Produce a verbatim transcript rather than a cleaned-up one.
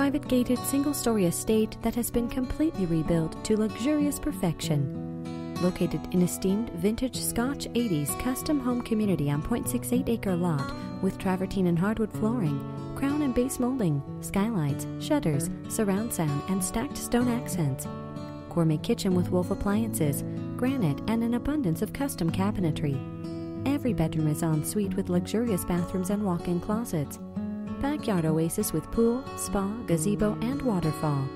private gated single-story estate that has been completely rebuilt to luxurious perfection. Located in esteemed vintage Scotch eighties custom home community on zero point six eight acre lot with travertine and hardwood flooring, crown and base molding, skylights, shutters, surround sound, and stacked stone accents. Gourmet kitchen with Wolf appliances, granite, and an abundance of custom cabinetry. Every bedroom is en suite with luxurious bathrooms and walk-in closets. Backyard oasis with pool, spa, gazebo, and waterfall.